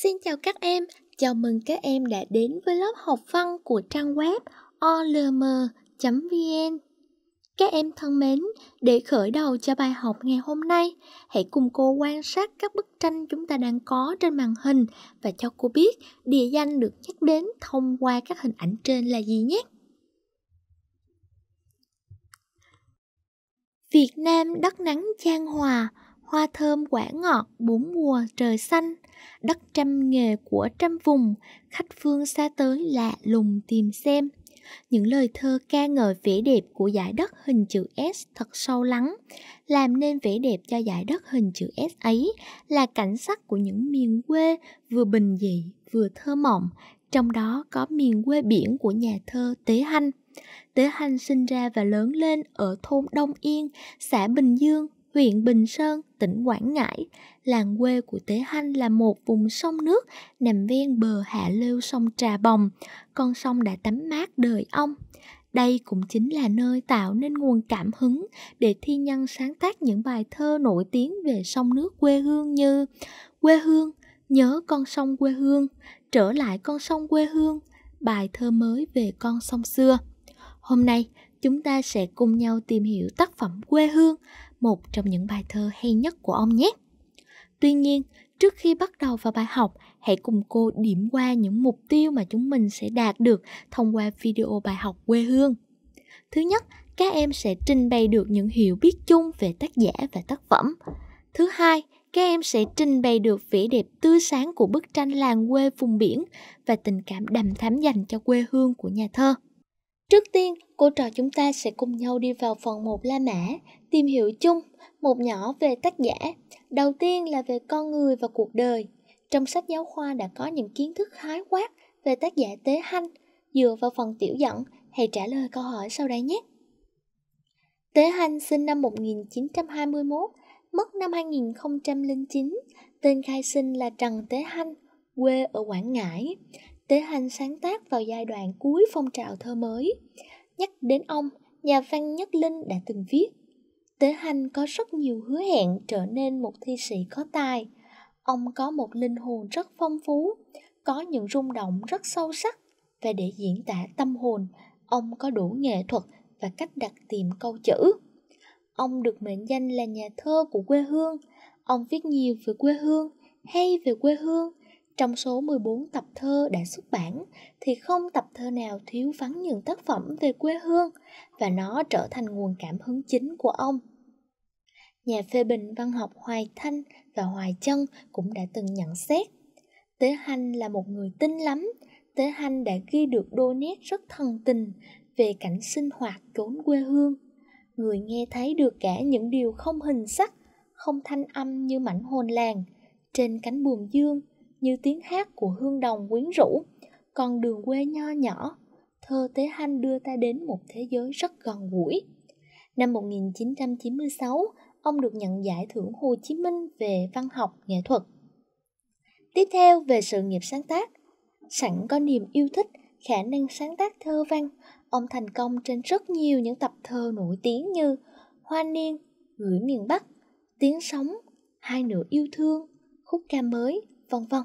Xin chào các em, chào mừng các em đã đến với lớp học văn của trang web olm.vn. Các em thân mến, để khởi đầu cho bài học ngày hôm nay, hãy cùng cô quan sát các bức tranh chúng ta đang có trên màn hình và cho cô biết địa danh được nhắc đến thông qua các hình ảnh trên là gì nhé. Việt Nam đất nắng chan hòa, hoa thơm quả ngọt, bốn mùa trời xanh, đất trăm nghề của trăm vùng, khách phương xa tới lạ lùng tìm xem. Những lời thơ ca ngợi vẻ đẹp của dải đất hình chữ S thật sâu lắng. Làm nên vẻ đẹp cho dải đất hình chữ S ấy là cảnh sắc của những miền quê vừa bình dị vừa thơ mộng, trong đó có miền quê biển của nhà thơ Tế Hanh. Tế Hanh sinh ra và lớn lên ở thôn Đông Yên, xã Bình Dương, huyện Bình Sơn, tỉnh Quảng Ngãi. Làng quê của Tế Hanh là một vùng sông nước nằm ven bờ hạ lưu sông Trà Bồng, con sông đã tắm mát đời ông. Đây cũng chính là nơi tạo nên nguồn cảm hứng để thi nhân sáng tác những bài thơ nổi tiếng về sông nước quê hương như Quê hương, nhớ con sông quê hương, trở lại con sông quê hương, bài thơ mới về con sông xưa. Hôm nay, chúng ta sẽ cùng nhau tìm hiểu tác phẩm Quê hương, một trong những bài thơ hay nhất của ông nhé. Tuy nhiên, trước khi bắt đầu vào bài học, hãy cùng cô điểm qua những mục tiêu mà chúng mình sẽ đạt được thông qua video bài học Quê hương. Thứ nhất, các em sẽ trình bày được những hiểu biết chung về tác giả và tác phẩm. Thứ hai, các em sẽ trình bày được vẻ đẹp tươi sáng của bức tranh làng quê vùng biển và tình cảm đằm thắm dành cho quê hương của nhà thơ. Trước tiên, cô trò chúng ta sẽ cùng nhau đi vào phần 1 La Mã, tìm hiểu chung, một nhỏ về tác giả. Đầu tiên là về con người và cuộc đời. Trong sách giáo khoa đã có những kiến thức khái quát về tác giả Tế Hanh. Dựa vào phần tiểu dẫn, hãy trả lời câu hỏi sau đây nhé. Tế Hanh sinh năm 1921, mất năm 2009. Tên khai sinh là Trần Tế Hanh, quê ở Quảng Ngãi. Tế Hanh sáng tác vào giai đoạn cuối phong trào thơ mới. Nhắc đến ông, nhà văn Nhất Linh đã từng viết: Tế Hanh có rất nhiều hứa hẹn trở nên một thi sĩ có tài. Ông có một linh hồn rất phong phú, có những rung động rất sâu sắc, và để diễn tả tâm hồn, ông có đủ nghệ thuật và cách đặt tìm câu chữ. Ông được mệnh danh là nhà thơ của quê hương. Ông viết nhiều về quê hương, hay về quê hương. Trong số 14 tập thơ đã xuất bản thì không tập thơ nào thiếu vắng những tác phẩm về quê hương, và nó trở thành nguồn cảm hứng chính của ông. Nhà phê bình văn học Hoài Thanh và Hoài Chân cũng đã từng nhận xét: Tế Hanh là một người tinh lắm. Tế Hanh đã ghi được đôi nét rất thần tình về cảnh sinh hoạt chốn quê hương. Người nghe thấy được cả những điều không hình sắc, không thanh âm như mảnh hồn làng, trên cánh buồm dương như tiếng hát của hương đồng quyến rũ, con đường quê nho nhỏ. Thơ Tế Hanh đưa ta đến một thế giới rất gần gũi. Năm 1996, ông được nhận giải thưởng Hồ Chí Minh về văn học nghệ thuật. Tiếp theo về sự nghiệp sáng tác. Sẵn có niềm yêu thích, khả năng sáng tác thơ văn, ông thành công trên rất nhiều những tập thơ nổi tiếng như Hoa Niên, Gửi miền Bắc, Tiếng Sóng, Hai nửa yêu thương, Khúc ca mới, vân vân.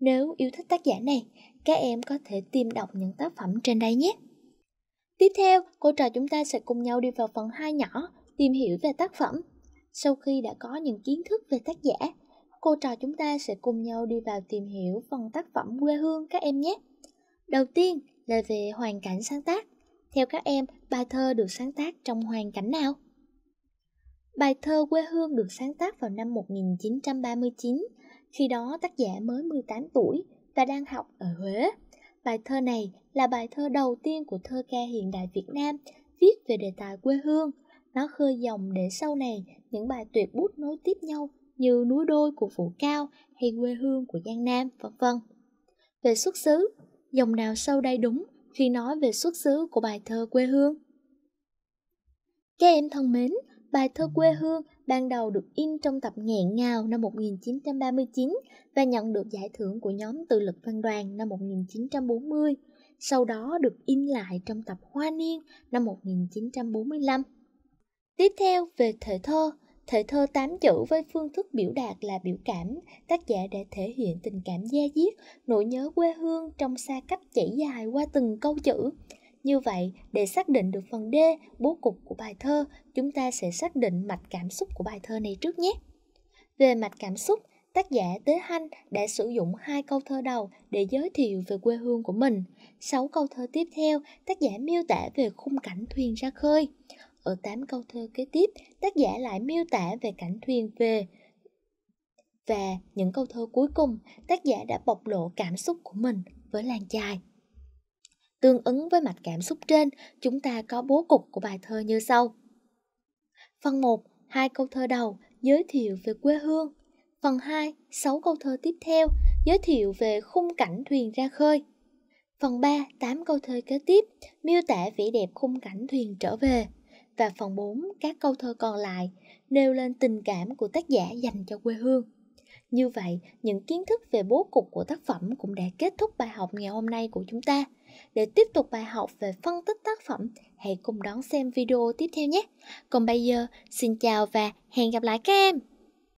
Nếu yêu thích tác giả này, các em có thể tìm đọc những tác phẩm trên đây nhé. Tiếp theo, cô trò chúng ta sẽ cùng nhau đi vào phần 2 nhỏ, tìm hiểu về tác phẩm. Sau khi đã có những kiến thức về tác giả, cô trò chúng ta sẽ cùng nhau đi vào tìm hiểu phần tác phẩm Quê hương các em nhé. Đầu tiên là về hoàn cảnh sáng tác. Theo các em, bài thơ được sáng tác trong hoàn cảnh nào? Bài thơ Quê hương được sáng tác vào năm 1939. Khi đó tác giả mới 18 tuổi và đang học ở Huế. Bài thơ này là bài thơ đầu tiên của thơ ca hiện đại Việt Nam viết về đề tài quê hương. Nó khơi dòng để sau này những bài tuyệt bút nối tiếp nhau như Núi đôi của Phủ Cao hay Quê hương của Giang Nam, v.v. Về xuất xứ, dòng nào sau đây đúng khi nói về xuất xứ của bài thơ Quê hương? Các em thân mến, bài thơ Quê hương ban đầu được in trong tập Nghẹn Ngào năm 1939 và nhận được giải thưởng của nhóm Tự lực Văn đoàn năm 1940, sau đó được in lại trong tập Hoa Niên năm 1945. Tiếp theo về thể thơ, Thể thơ 8 chữ với phương thức biểu đạt là biểu cảm, tác giả đã thể hiện tình cảm da diết, nỗi nhớ quê hương trong xa cách chảy dài qua từng câu chữ. Như vậy, để xác định được phần D, bố cục của bài thơ, chúng ta sẽ xác định mạch cảm xúc của bài thơ này trước nhé. Về mạch cảm xúc, tác giả Tế Hanh đã sử dụng 2 câu thơ đầu để giới thiệu về quê hương của mình. 6 câu thơ tiếp theo, tác giả miêu tả về khung cảnh thuyền ra khơi. Ở 8 câu thơ kế tiếp, tác giả lại miêu tả về cảnh thuyền về. Và những câu thơ cuối cùng, tác giả đã bộc lộ cảm xúc của mình với làng chài. Tương ứng với mạch cảm xúc trên, chúng ta có bố cục của bài thơ như sau. Phần 1, 2 câu thơ đầu, giới thiệu về quê hương. Phần 2, 6 câu thơ tiếp theo, giới thiệu về khung cảnh thuyền ra khơi. Phần 3, 8 câu thơ kế tiếp, miêu tả vẻ đẹp khung cảnh thuyền trở về. Và phần 4, các câu thơ còn lại, nêu lên tình cảm của tác giả dành cho quê hương. Như vậy, những kiến thức về bố cục của tác phẩm cũng đã kết thúc bài học ngày hôm nay của chúng ta. Để tiếp tục bài học về phân tích tác phẩm, hãy cùng đón xem video tiếp theo nhé. Còn bây giờ, xin chào và hẹn gặp lại các em!